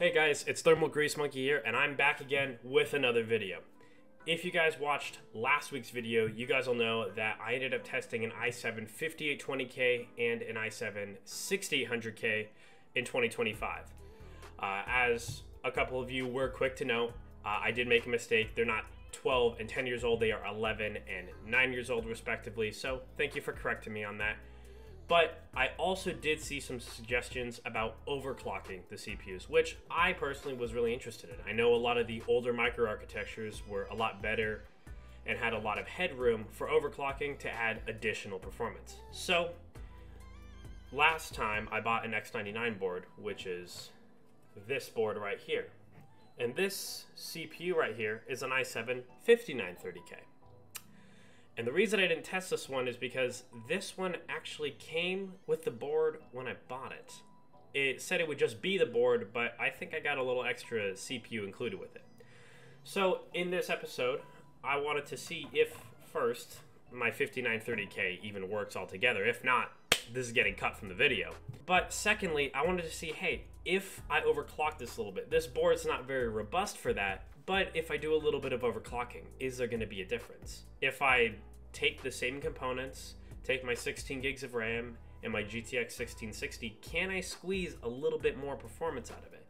Hey guys, it's Thermal Grease Monkey here, and I'm back again with another video. If you guys watched last week's video, you guys will know that I ended up testing an i7 5820K and an i7 6800K in 2025. As a couple of you were quick to note, I did make a mistake. They're not 12 and 10 years old, they are 11 and 9 years old respectively, so thank you for correcting me on that. But I also did see some suggestions about overclocking the CPUs, which I personally was really interested in. I know a lot of the older microarchitectures were a lot better and had a lot of headroom for overclocking to add additional performance. So last time I bought an X99 board, which is this board right here. And this CPU right here is an i7 5930K. And the reason I didn't test this one is because this one actually came with the board when I bought it. It said it would just be the board, but I think I got a little extra CPU included with it. So in this episode, I wanted to see if, first, my 5930K even works altogether. If not, this is getting cut from the video. But secondly, I wanted to see, hey, if I overclock this a little bit, this board's not very robust for that, but if I do a little bit of overclocking, is there gonna be a difference? If I take the same components, take my 16 gigs of RAM and my GTX 1660, can I squeeze a little bit more performance out of it?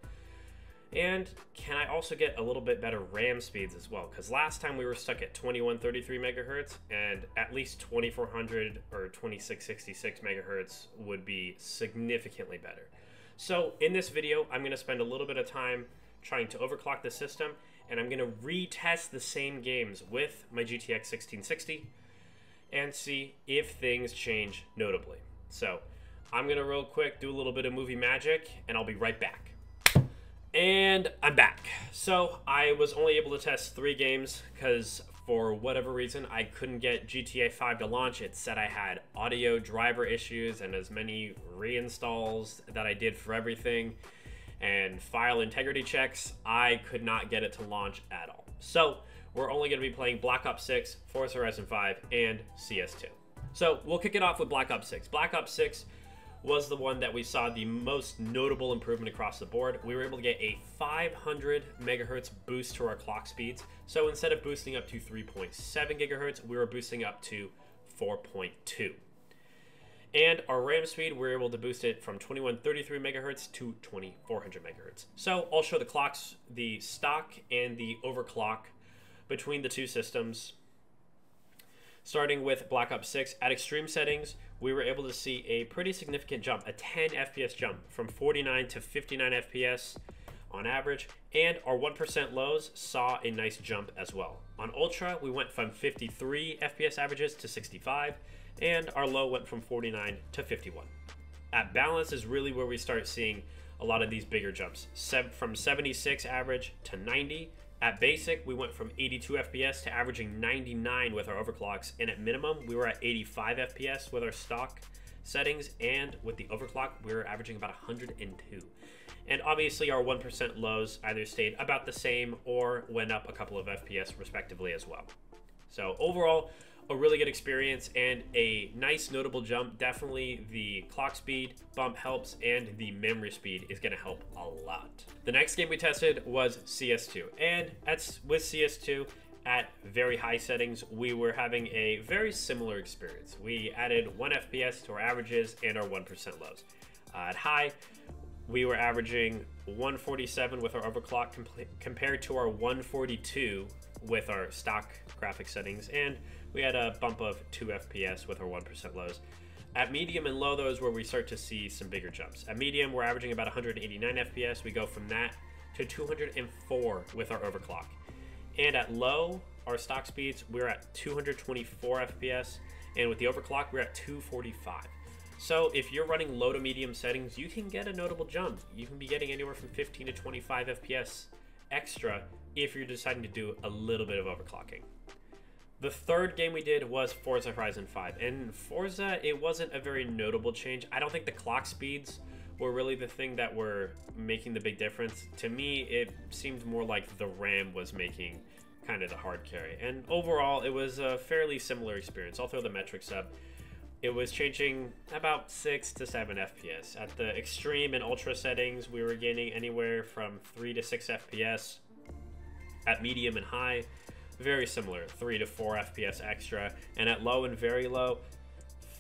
And can I also get a little bit better RAM speeds as well? Because last time we were stuck at 2133 megahertz, and at least 2400 or 2666 megahertz would be significantly better. So in this video, I'm gonna spend a little bit of time trying to overclock the system, and I'm gonna retest the same games with my GTX 1660 and see if things change notably. So I'm gonna real quick do a little bit of movie magic, and I'll be right back. And I'm back. So I was only able to test 3 games because for whatever reason I couldn't get GTA 5 to launch. It said I had audio driver issues and as many reinstalls that I did for everything and file integrity checks, I could not get it to launch at all. So we're only gonna be playing Black Ops 6, Forza Horizon 5, and CS2. So we'll kick it off with Black Ops 6. Black Ops 6 was the one that we saw the most notable improvement across the board. We were able to get a 500 megahertz boost to our clock speeds. So instead of boosting up to 3.7 gigahertz, we were boosting up to 4.2. And our RAM speed, we're able to boost it from 2133 megahertz to 2400 megahertz. So I'll show the clocks, the stock and the overclock between the two systems. Starting with Black Ops 6, at extreme settings, we were able to see a pretty significant jump, a 10 FPS jump from 49 to 59 FPS on average, and our 1% lows saw a nice jump as well. On Ultra, we went from 53 FPS averages to 65, and our low went from 49 to 51. At balance is really where we start seeing a lot of these bigger jumps, from 76 average to 90. At basic, we went from 82 FPS to averaging 99 with our overclocks, and at minimum, we were at 85 FPS with our stock settings, and with the overclock, we were averaging about 102. And obviously, our 1% lows either stayed about the same or went up a couple of FPS respectively as well. So overall, a really good experience and a nice notable jump. Definitely the clock speed bump helps, and the memory speed is gonna help a lot. The next game we tested was CS2, and with CS2 at very high settings, we were having a very similar experience. We added 1 FPS to our averages and our 1% lows. At high, we were averaging 147 with our overclock compared to our 142 with our stock graphic settings, and we had a bump of 2 FPS with our 1% lows. At medium and low, though, is where we start to see some bigger jumps. At medium, we're averaging about 189 FPS. We go from that to 204 with our overclock. And at low, our stock speeds, we're at 224 FPS. And with the overclock, we're at 245. So if you're running low to medium settings, you can get a notable jump. You can be getting anywhere from 15 to 25 FPS extra if you're deciding to do a little bit of overclocking. The third game we did was Forza Horizon 5. And Forza, it wasn't a very notable change. I don't think the clock speeds were really the thing that were making the big difference. To me, it seemed more like the RAM was making kind of the hard carry. And overall, it was a fairly similar experience. I'll throw the metrics up. it was changing about 6 to 7 FPS. At the extreme and ultra settings, we were gaining anywhere from 3 to 6 FPS. At medium and high, very similar, 3 to 4 FPS extra. And at low and very low,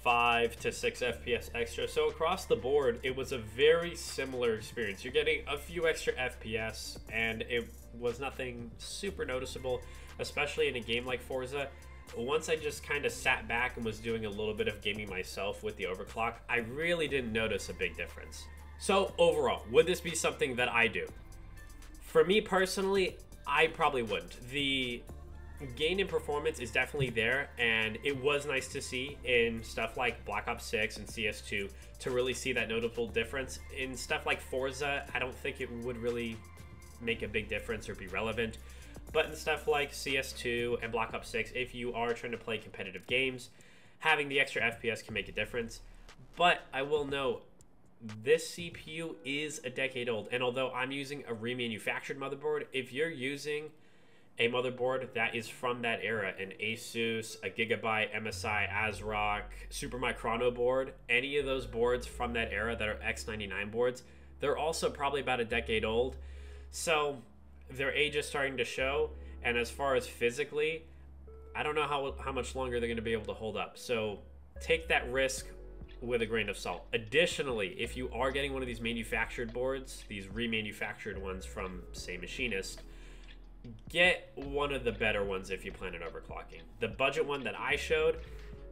5 to 6 FPS extra. So across the board, it was a very similar experience. You're getting a few extra FPS, and it was nothing super noticeable, especially in a game like Forza. Once I just kind of sat back and was doing a little bit of gaming myself with the overclock, I really didn't notice a big difference. So overall, would this be something that I do? For me personally, I probably wouldn't. The gain in performance is definitely there, and it was nice to see in stuff like Black Ops 6 and CS2 to really see that notable difference. In stuff like Forza, I don't think it would really make a big difference or be relevant, but in stuff like CS2 and Black Ops 6, if you are trying to play competitive games, having the extra FPS can make a difference. But I will note, this CPU is a decade old, and although I'm using a remanufactured motherboard, if you're using a motherboard that is from that era, an Asus, a Gigabyte, MSI, ASRock, Supermicro board, any of those boards from that era that are X99 boards, they're also probably about a decade old. So their age is starting to show, and as far as physically, I don't know how much longer they're going to be able to hold up. So take that risk with a grain of salt. Additionally, if you are getting one of these manufactured boards, these remanufactured ones from, say, Machinist, get one of the better ones if you plan on overclocking. The budget one that I showed,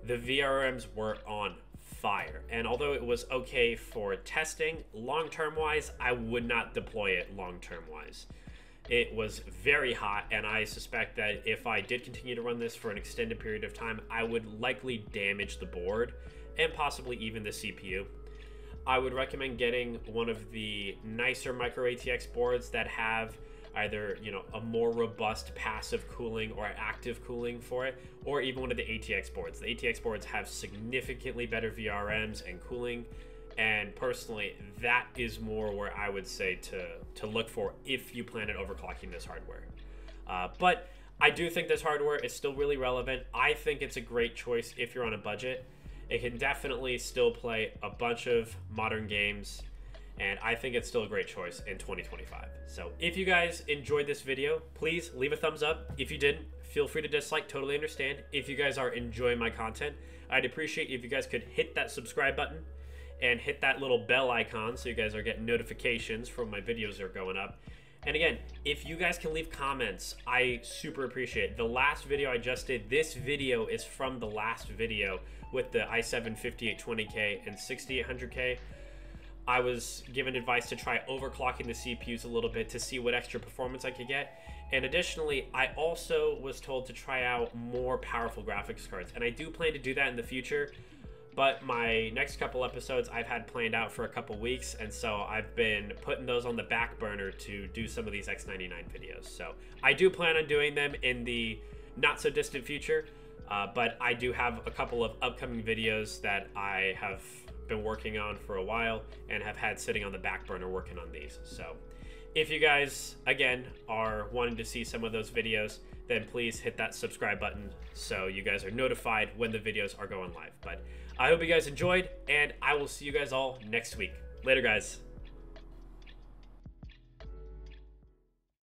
the VRMs were on fire. And although it was okay for testing, long-term wise, I would not deploy it long-term wise. It was very hot, and I suspect that if I did continue to run this for an extended period of time, I would likely damage the board and possibly even the CPU. I would recommend getting one of the nicer micro ATX boards that have either, you know, a more robust passive cooling or active cooling for it, or even one of the ATX boards. The ATX boards have significantly better VRMs and cooling, and personally, that is more where I would say to look for if you plan on overclocking this hardware. But I do think this hardware is still really relevant. I think it's a great choice if you're on a budget. It can definitely still play a bunch of modern games, and I think it's still a great choice in 2025. So if you guys enjoyed this video, please leave a thumbs up. If you didn't, feel free to dislike, totally understand. If you guys are enjoying my content, I'd appreciate if you guys could hit that subscribe button and hit that little bell icon so you guys are getting notifications from my videos that are going up. And again, if you guys can leave comments, I super appreciate it. The last video I just did, this video is from the last video with the i7 5820K and 6800K. I was given advice to try overclocking the CPUs a little bit to see what extra performance I could get. And additionally, I also was told to try out more powerful graphics cards. And I do plan to do that in the future, but my next couple episodes I've had planned out for a couple weeks. And so I've been putting those on the back burner to do some of these X99 videos. So I do plan on doing them in the not so distant future, but I do have a couple of upcoming videos that I have been working on for a while and have had sitting on the back burner working on these. So if you guys again are wanting to see some of those videos, then please hit that subscribe button so you guys are notified when the videos are going live. But I hope you guys enjoyed, and I will see you guys all next week. Later, guys.